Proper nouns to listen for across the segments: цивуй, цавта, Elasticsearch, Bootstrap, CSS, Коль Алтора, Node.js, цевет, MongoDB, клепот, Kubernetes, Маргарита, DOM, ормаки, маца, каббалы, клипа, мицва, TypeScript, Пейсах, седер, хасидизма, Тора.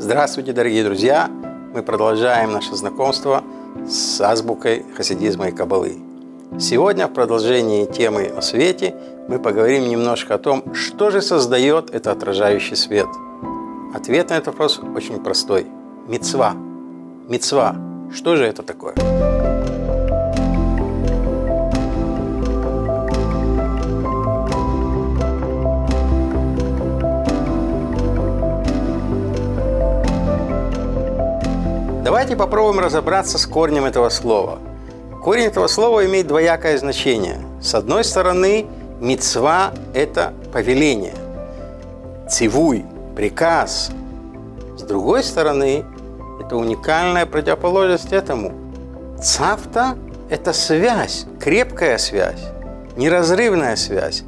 Здравствуйте, дорогие друзья! Мы продолжаем наше знакомство с азбукой хасидизма и каббалы. Сегодня в продолжении темы о свете мы поговорим немножко о том, что же создает этот отражающий свет. Ответ на этот вопрос очень простой. Мицва. Мицва. Что же это такое? Давайте попробуем разобраться с корнем этого слова. Корень этого слова имеет двоякое значение. С одной стороны, мицва – это повеление, цивуй, приказ. С другой стороны, это уникальная противоположность этому. Цавта – это связь, крепкая связь, неразрывная связь.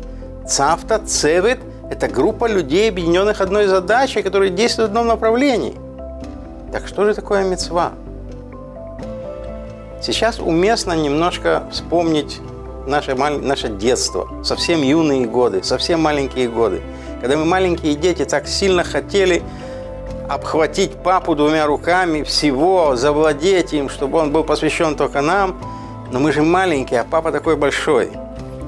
Цавта, цевет – это группа людей, объединенных одной задачей, которые действуют в одном направлении. Так что же такое мицва? Сейчас уместно немножко вспомнить наше детство, совсем юные годы, совсем маленькие годы. Когда мы, маленькие дети, так сильно хотели обхватить папу двумя руками, всего, завладеть им, чтобы он был посвящен только нам. Но мы же маленькие, а папа такой большой.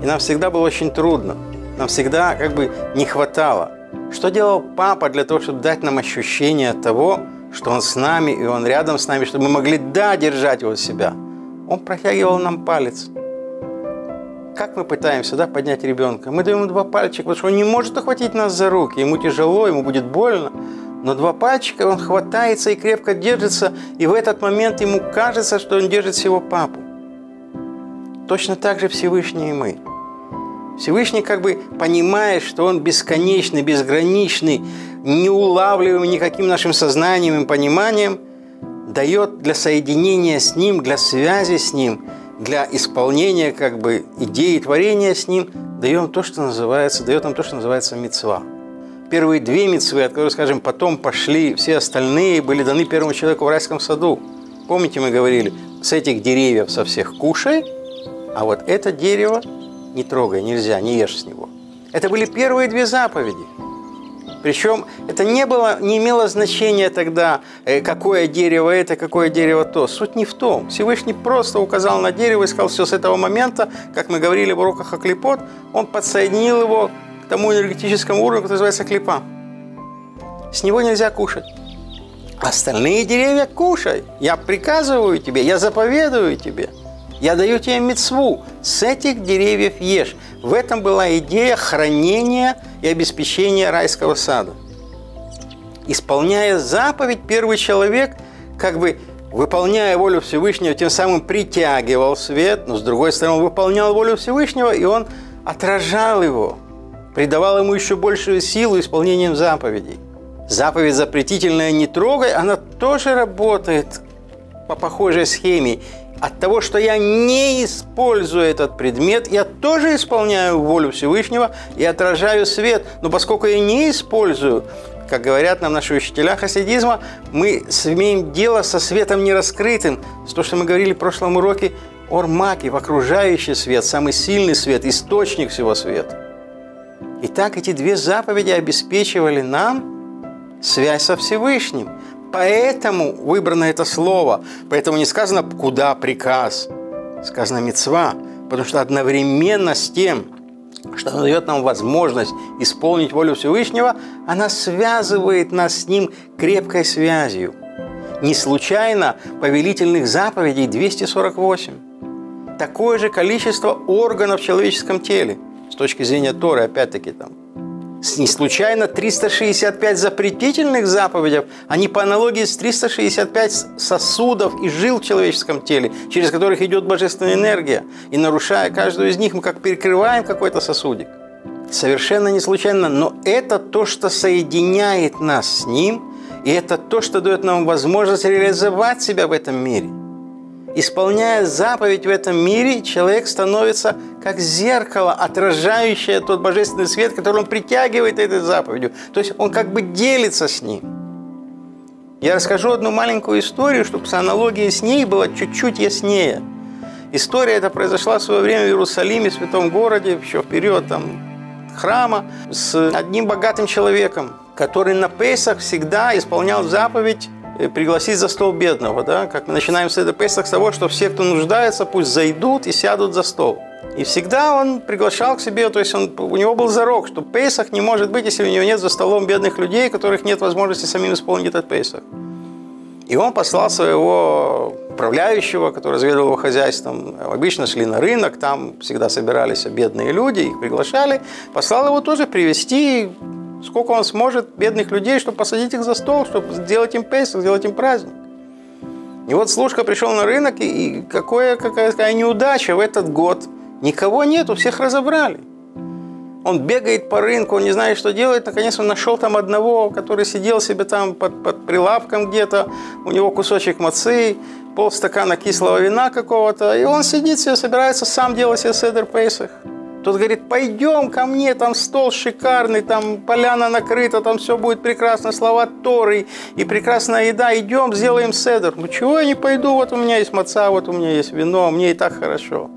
И нам всегда было очень трудно, нам всегда как бы не хватало. Что делал папа для того, чтобы дать нам ощущение того, что он с нами, и он рядом с нами, чтобы мы могли, да, держать его в себя. Он протягивал нам палец. Как мы пытаемся, да, поднять ребенка? Мы даем ему два пальчика, потому что он не может охватить нас за руки. Ему тяжело, ему будет больно. Но два пальчика, он хватается и крепко держится, и в этот момент ему кажется, что он держит всего папу. Точно так же Всевышний и мы. Всевышний как бы понимает, что он бесконечный, безграничный, неулавливаемый никаким нашим сознанием и пониманием, дает для соединения с ним, для связи с ним, для исполнения как бы идеи творения с ним, дает нам то, что называется мицва. Первые две мицвы, от которых, скажем, потом пошли все остальные, были даны первому человеку в райском саду. Помните, мы говорили, с этих деревьев со всех кушай, а вот это дерево не трогай, нельзя, не ешь с него. Это были первые две заповеди. Причем это не имело значения тогда, какое дерево это, какое дерево то. Суть не в том. Всевышний просто указал на дерево и сказал, все, с этого момента, как мы говорили в уроках о клепот, он подсоединил его к тому энергетическому уровню, который называется клипа. С него нельзя кушать. Остальные деревья кушай. Я приказываю тебе, я заповедую тебе. Я даю тебе мицву, с этих деревьев ешь. В этом была идея хранения и обеспечения райского сада. Исполняя заповедь, первый человек, как бы выполняя волю Всевышнего, тем самым притягивал свет, но с другой стороны он выполнял волю Всевышнего, и он отражал его, придавал ему еще большую силу исполнением заповедей. Заповедь запретительная «не трогай», она тоже работает по похожей схеме. От того, что я не использую этот предмет, я тоже исполняю волю Всевышнего и отражаю свет. Но поскольку я не использую, как говорят нам наши учителя хасидизма, мы имеем дело со светом нераскрытым. То, что мы говорили в прошлом уроке, ормаки, окружающий свет, самый сильный свет, источник всего света. Итак, эти две заповеди обеспечивали нам связь со Всевышним. Поэтому выбрано это слово, поэтому не сказано «куда приказ», сказано «мицва», потому что одновременно с тем, что она дает нам возможность исполнить волю Всевышнего, она связывает нас с Ним крепкой связью. Не случайно повелительных заповедей 248. Такое же количество органов в человеческом теле, с точки зрения Торы, опять-таки там. Не случайно 365 запретительных заповедей, они по аналогии с 365 сосудов и жил в человеческом теле, через которых идет божественная энергия. И нарушая каждую из них, мы как перекрываем какой-то сосудик. Совершенно не случайно, но это то, что соединяет нас с Ним, и это то, что дает нам возможность реализовать себя в этом мире. Исполняя заповедь в этом мире, человек становится как зеркало, отражающее тот божественный свет, который он притягивает этой заповедью. То есть он как бы делится с ним. Я расскажу одну маленькую историю, чтобы с аналогией с ней было чуть-чуть яснее. История эта произошла в свое время в Иерусалиме, в святом городе, еще в период там, храма, с одним богатым человеком. который на Пейсах всегда исполнял заповедь пригласить за стол бедного. Да? Как мы начинаем с этого Пейсах с того, что все, кто нуждается, пусть зайдут и сядут за стол. И всегда он приглашал к себе, то есть у него был зарок, что Пейсах не может быть, если у него нет за столом бедных людей, которых нет возможности самим исполнить этот Пейсах. И он послал своего управляющего, который заведовал его хозяйством. Обычно шли на рынок, там всегда собирались бедные люди, их приглашали. Послал его тоже привести, сколько он сможет, бедных людей, чтобы посадить их за стол, чтобы сделать им Пейсах, сделать им праздник. И вот Слушка пришел на рынок, и какая неудача в этот год. Никого нету, всех разобрали. Он бегает по рынку, он не знает, что делать. Наконец он нашел там одного, который сидел себе там под прилавком где-то. У него кусочек мацы, полстакана кислого вина какого-то. И он сидит себе, собирается сам делать себе седер Пейсах. Тот говорит: пойдем ко мне, там стол шикарный, там поляна накрыта, там все будет прекрасно, слова Торы и прекрасная еда, идем, сделаем седер. Ну чего я не пойду, вот у меня есть маца, вот у меня есть вино, мне и так хорошо.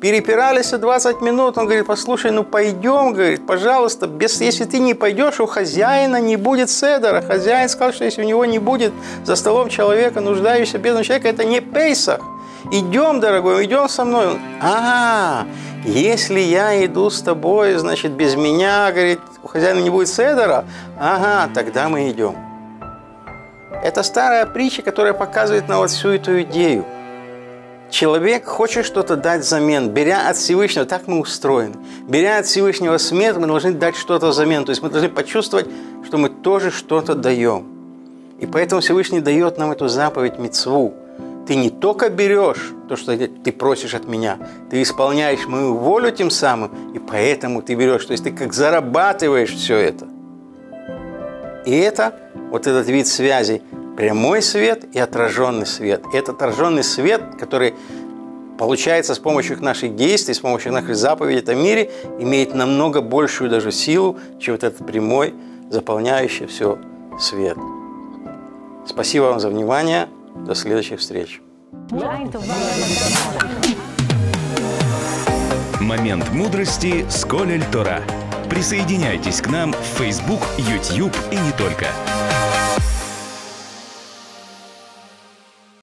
Перепирались 20 минут, он говорит: послушай, ну пойдем, говорит, пожалуйста, если ты не пойдешь, у хозяина не будет седера. Хозяин сказал, что если у него не будет за столом человека, нуждающегося, бедного человека, это не Пейсах. Идем, дорогой, идем со мной. Он: ага, если я иду с тобой, значит, без меня, говорит, у хозяина не будет седера, ага, тогда мы идем. Это старая притча, которая показывает нам вот всю эту идею. Человек хочет что-то дать взамен, беря от Всевышнего, так мы устроены, беря от Всевышнего смерть, мы должны дать что-то взамен, то есть мы должны почувствовать, что мы тоже что-то даем. И поэтому Всевышний дает нам эту заповедь мицву. Ты не только берешь то, что ты просишь от меня, ты исполняешь мою волю тем самым, и поэтому ты берешь, то есть ты как зарабатываешь все это. И это, вот этот вид связи, прямой свет и отраженный свет. И этот отраженный свет, который получается с помощью наших действий, с помощью наших заповедей в этом мире, имеет намного большую даже силу, чем вот этот прямой, заполняющий все свет. Спасибо вам за внимание. До следующих встреч. Момент мудрости с Коль Алтора. Присоединяйтесь к нам в Facebook, YouTube и не только.